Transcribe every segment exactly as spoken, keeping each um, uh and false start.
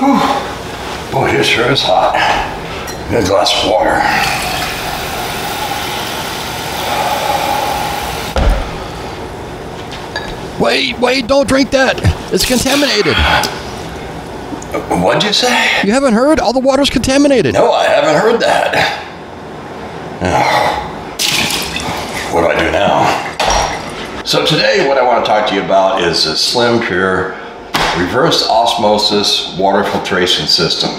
Whew. Boy, it sure is hot. Get a glass of water. Wait, wait, don't drink that. It's contaminated. What'd you say? You haven't heard? All the water's contaminated. No, I haven't heard that. Oh. What do I do now? So today what I want to talk to you about is a SimPure reverse osmosis water filtration system.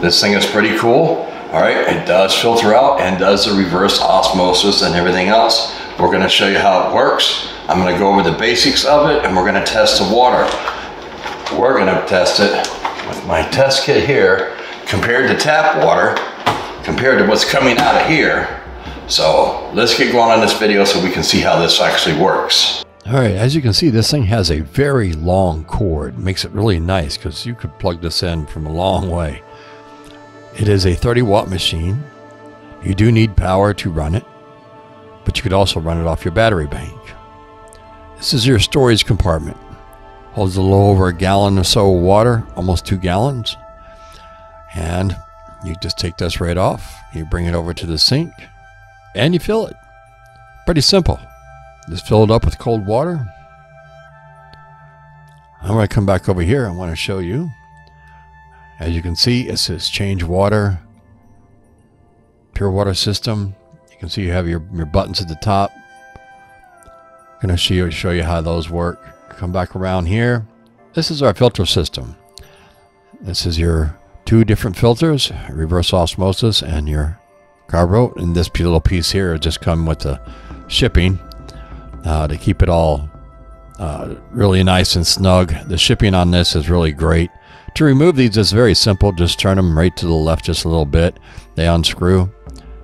This thing is pretty cool. All right, it does filter out and does the reverse osmosis and everything else. We're going to show you how it works. I'm going to go over the basics of it, and we're going to test the water. We're going to test it with my test kit here, compared to tap water, compared to what's coming out of here. So let's get going on this video so we can see how this actually works. All right, as you can see, this thing has a very long cord. It makes it really nice because you could plug this in from a long way. It is a thirty watt machine. You do need power to run it, but you could also run it off your battery bank. This is your storage compartment. Holds a little over a gallon or so of water, almost two gallons. And you just take this right off, you bring it over to the sink, and you fill it. Pretty simple. Just fill it up with cold water. I'm gonna come back over here, I wanna show you. As you can see, it says change water, pure water system. You can see you have your, your buttons at the top. Going to show you, show you how those work. Come back around here. This is our filter system. This is your two different filters, reverse osmosis and your carbo. And this little piece here just come with the shipping uh, to keep it all uh, really nice and snug. The shipping on this is really great. To remove these is very simple. Just turn them right to the left just a little bit. They unscrew.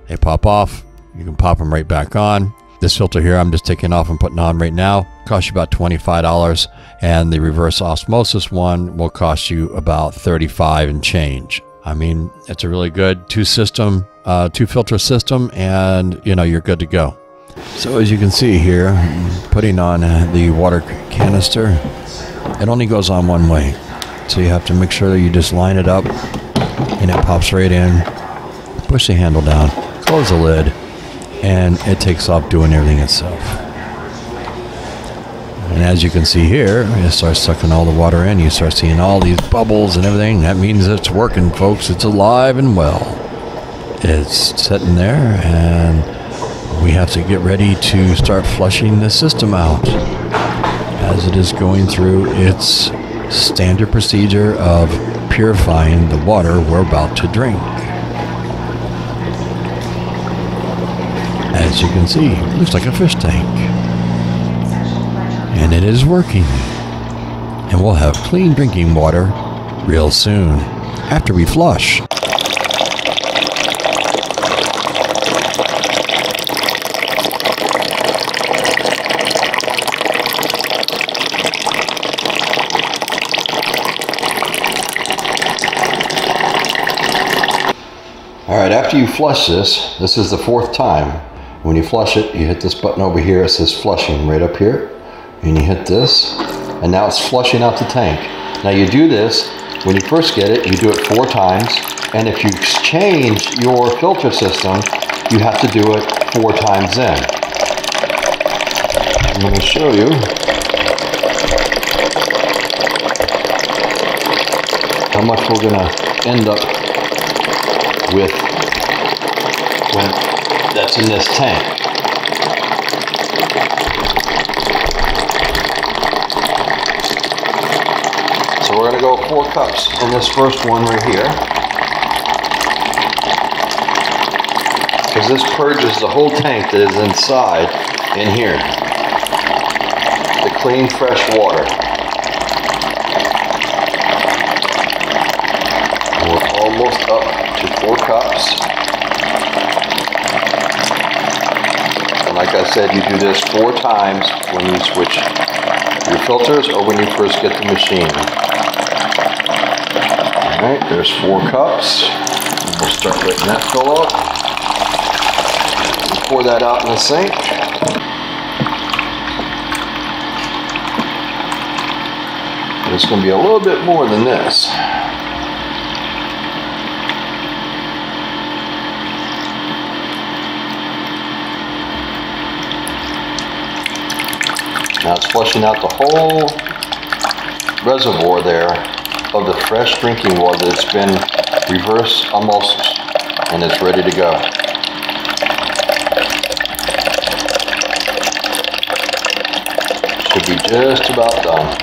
They pop off. You can pop them right back on. This filter here I'm just taking off and putting on right now costs you about twenty-five dollars, and the reverse osmosis one will cost you about thirty-five dollars and change. I mean, it's a really good two system, uh, two filter system, and you know, you're good to go. So as you can see here, putting on the water canister, it only goes on one way. So you have to make sure that you just line it up and it pops right in. Push the handle down, close the lid, and it takes off doing everything itself. And as you can see here, it starts sucking all the water in. You start seeing all these bubbles and everything. That means it's working, folks. It's alive and well. It's sitting there, and we have to get ready to start flushing the system out as it is going through its standard procedure of purifying the water we're about to drink. As you can see, it looks like a fish tank. And it is working. And we'll have clean drinking water real soon, after we flush. All right, after you flush this, this is the fourth time. When you flush it, you hit this button over here. It says flushing right up here. And you hit this, and now it's flushing out the tank. Now you do this, when you first get it, you do it four times. And if you change your filter system, you have to do it four times in. I'm gonna show you. How much we're gonna end up with when that's in this tank. So we're going to go four cups in this first one right here, because this purges the whole tank that is inside in here. The clean, fresh water. We're almost up to four cups. Like I said, you do this four times when you switch your filters or when you first get the machine. All right, there's four cups. We'll start letting that fill up. We'll pour that out in the sink. There's going to be a little bit more than this. Now it's flushing out the whole reservoir there of the fresh drinking water that's been reverse osmosis, and it's ready to go. Should be just about done.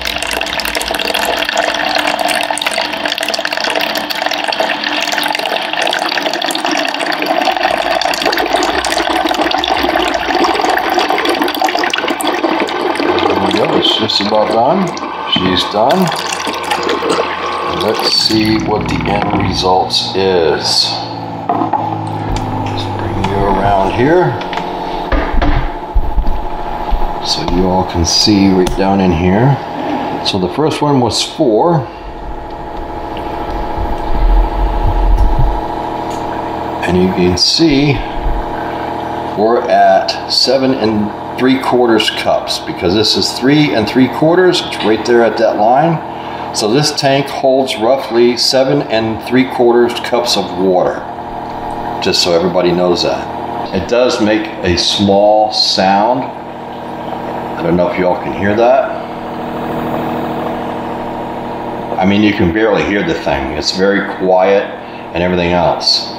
There we go, it's just about done. She's done. Let's see what the end result is. Just bring you around here so you all can see right down in here. So the first one was four. And you can see we're at seven and three quarters cups because this is three and three quarters. It's right there at that line. So this tank holds roughly seven and three quarters cups of water, just so everybody knows that. It does make a small sound. I don't know if y'all can hear that. I mean, you can barely hear the thing. It's very quiet and everything else.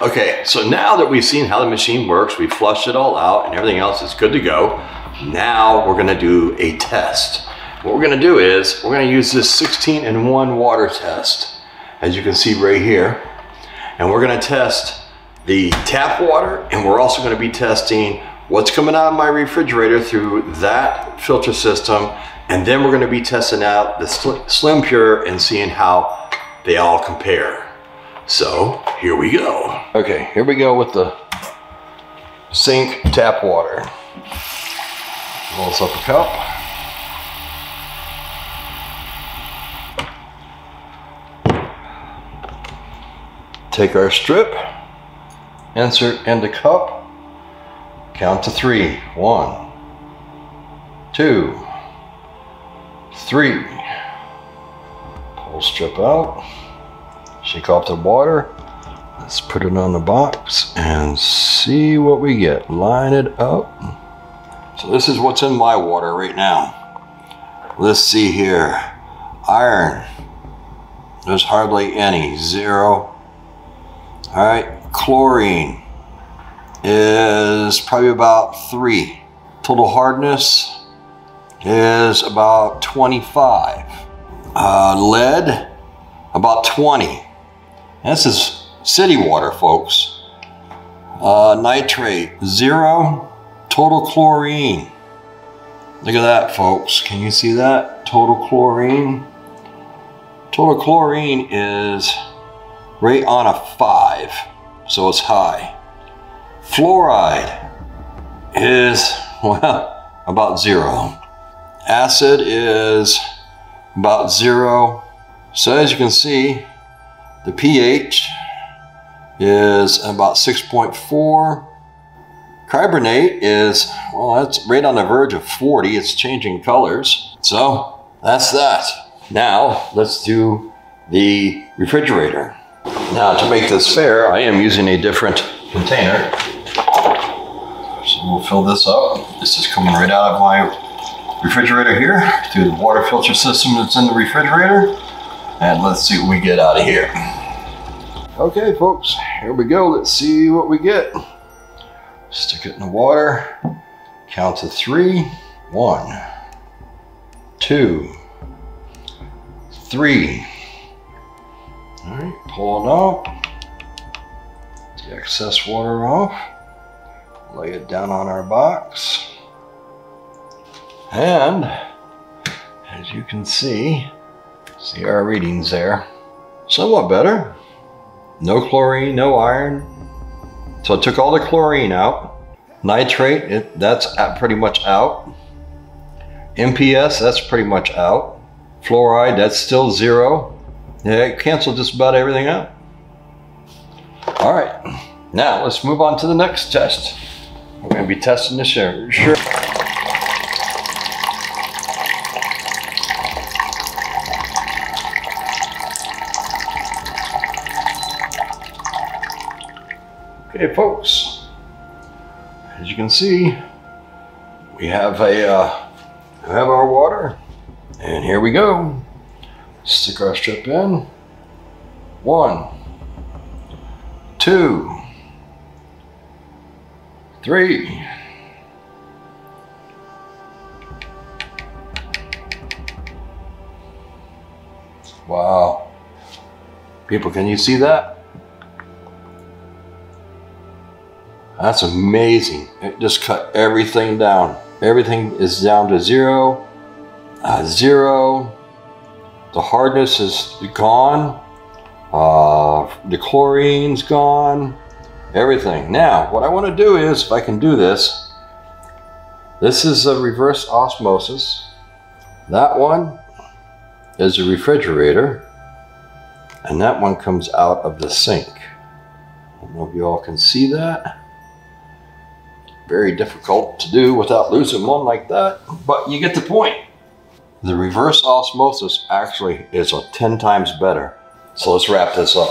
Okay, so now that we've seen how the machine works, we flushed it all out and everything else is good to go. Now we're gonna do a test. What we're gonna do is, we're gonna use this sixteen in one water test, as you can see right here. And we're gonna test the tap water, and we're also gonna be testing what's coming out of my refrigerator through that filter system. And then we're gonna be testing out the SimPure and seeing how they all compare. So, here we go. Okay, here we go with the sink tap water. Roll this up a cup. Take our strip, insert in the cup, count to three. One, two, three. Pull strip out, shake off the water. Let's put it on the box and see what we get. Line it up. So this is what's in my water right now. Let's see here. Iron, there's hardly any, zero. All right, chlorine is probably about three. Total hardness is about twenty-five. Uh, lead, about twenty. And this is city water, folks. Uh, nitrate, zero. Total chlorine. Look at that, folks. Can you see that? Total chlorine. Total chlorine is right on a five, so it's high. Fluoride is, well, about zero. Acid is about zero. So as you can see, the pH is about six point four. Carbonate is, well, that's right on the verge of forty. It's changing colors. So that's that. Now let's do the refrigerator. Now, to make this fair, I am using a different container. So we'll fill this up. This is coming right out of my refrigerator here through the water filter system that's in the refrigerator. And let's see what we get out of here. Okay, folks, here we go. Let's see what we get. Stick it in the water. Count to three. One, two, three. All right, pull it up, the excess water off, lay it down on our box. And as you can see, see our readings there. Somewhat better. No chlorine, no iron. So I took all the chlorine out. Nitrate, it, that's pretty much out. M P S, that's pretty much out. Fluoride, that's still zero. Yeah, it canceled just about everything out. All right, now let's move on to the next test. We're gonna be testing the sugar. Sure. Okay, folks, as you can see, we have a uh, have our water, and here we go. Stick our strip in. One, two, three, wow. People, can you see that? That's amazing. It just cut everything down. Everything is down to zero, uh, zero. The hardness is gone. Uh, the chlorine's gone, everything. Now, what I want to do is, if I can do this, this is a reverse osmosis. That one is a refrigerator, and that one comes out of the sink. I don't know if you all can see that. Very difficult to do without losing one like that, but you get the point. The reverse osmosis actually is a ten times better. So let's wrap this up.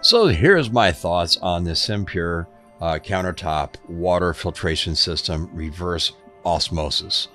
So here's my thoughts on the SimPure uh, countertop water filtration system reverse osmosis.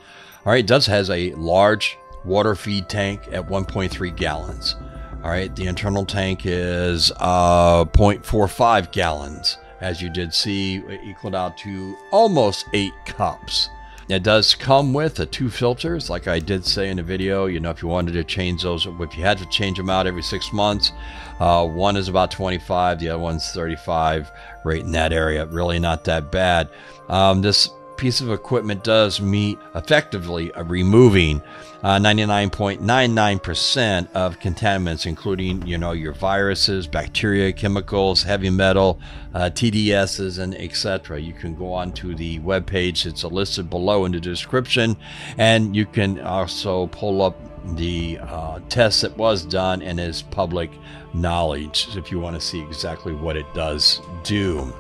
All right, it does has a large water feed tank at one point three gallons. All right, the internal tank is uh, zero point four five gallons. As you did see, it equaled out to almost eight cups. It does come with the two filters, like I did say in the video. You know, if you wanted to change those, if you had to change them out every six months, uh, one is about twenty-five, the other one's thirty-five, right in that area. Really not that bad. Um, this piece of equipment does meet effectively uh, removing ninety-nine point nine nine percent uh, of contaminants, including, you know, your viruses, bacteria, chemicals, heavy metal, uh, T D Ss, and et cetera. You can go on to the webpage. It's listed below in the description, and you can also pull up the uh, test that was done and is public knowledge if you want to see exactly what it does do.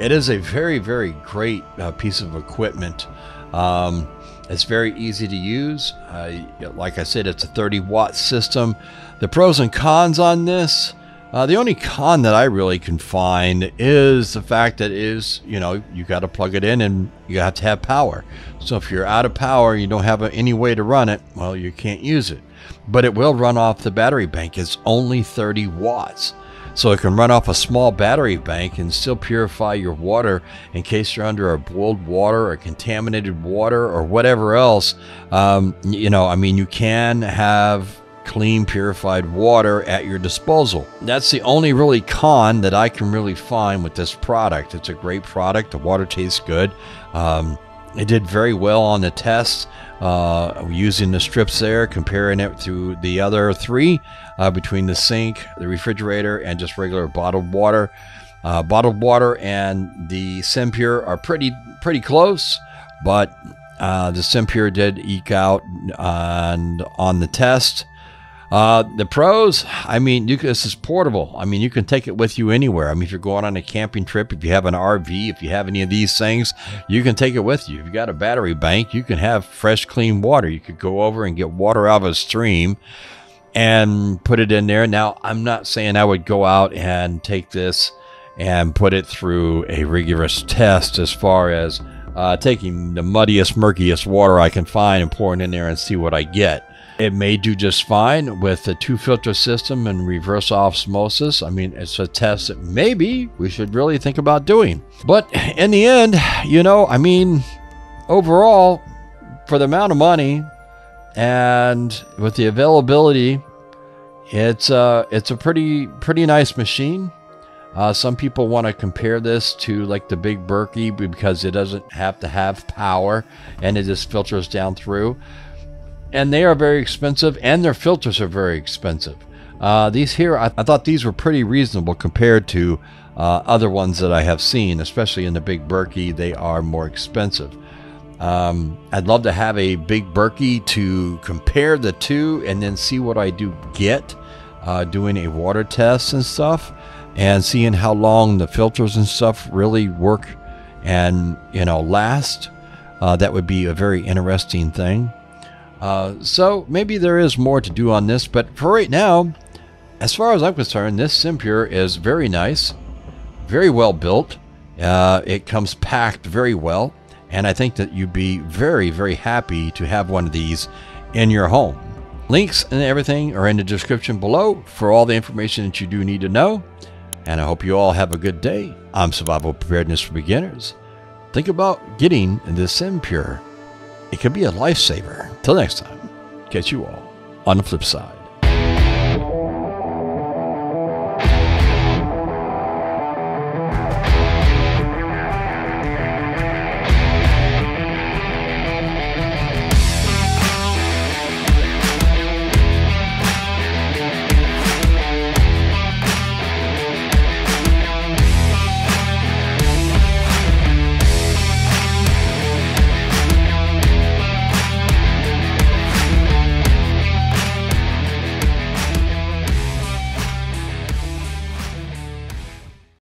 It is a very, very great uh, piece of equipment. Um, it's very easy to use. Uh, like I said, it's a thirty watt system. The pros and cons on this, uh, the only con that I really can find is the fact that is, you know, you got to plug it in and you have to have power. So if you're out of power, you don't have any way to run it, well, you can't use it. But it will run off the battery bank. It's only thirty watts. So it can run off a small battery bank and still purify your water in case you're under a boiled water or contaminated water or whatever else. Um, you know, I mean, you can have clean, purified water at your disposal. That's the only really con that I can really find with this product. It's a great product. The water tastes good. Um, it did very well on the tests. Uh, using the strips there, comparing it to the other three uh, between the sink, the refrigerator, and just regular bottled water. Uh, bottled water and the SimPure are pretty pretty close, but uh, the SimPure did eke out on, on the test. Uh, the pros, I mean, you, this is portable. I mean, you can take it with you anywhere. I mean, if you're going on a camping trip, if you have an R V, if you have any of these things, you can take it with you. If you've got a battery bank, you can have fresh, clean water. You could go over and get water out of a stream and put it in there. Now, I'm not saying I would go out and take this and put it through a rigorous test as far as uh, taking the muddiest, murkiest water I can find and pouring in there and see what I get. It may do just fine with the two filter system and reverse osmosis. I mean, it's a test that maybe we should really think about doing. But in the end, you know, I mean, overall, for the amount of money and with the availability, it's a, it's a pretty, pretty nice machine. Uh, some people want to compare this to like the Big Berkey because it doesn't have to have power and it just filters down through. And they are very expensive, and their filters are very expensive. Uh, these here, I, I thought these were pretty reasonable compared to uh, other ones that I have seen, especially in the Big Berkey. They are more expensive. Um, I'd love to have a Big Berkey to compare the two and then see what I do get uh, doing a water test and stuff and seeing how long the filters and stuff really work and, you know, last. Uh, that would be a very interesting thing. Uh, so maybe there is more to do on this, but for right now, as far as I'm concerned, this SimPure is very nice, very well built. Uh, it comes packed very well. And I think that you'd be very, very happy to have one of these in your home. Links and everything are in the description below for all the information that you do need to know. And I hope you all have a good day. I'm Survival Preparedness for Beginners. Think about getting the SimPure. It could be a lifesaver. Till next time, catch you all on the flip side.